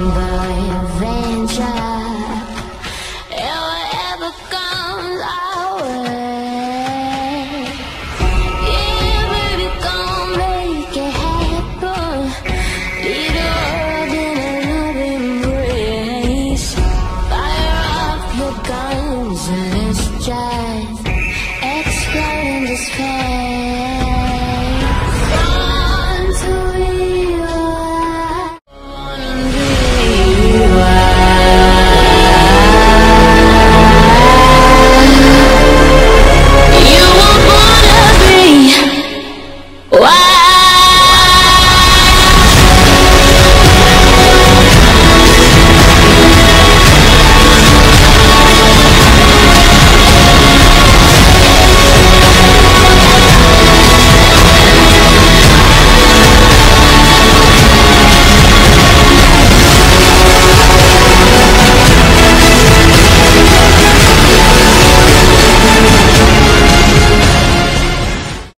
From the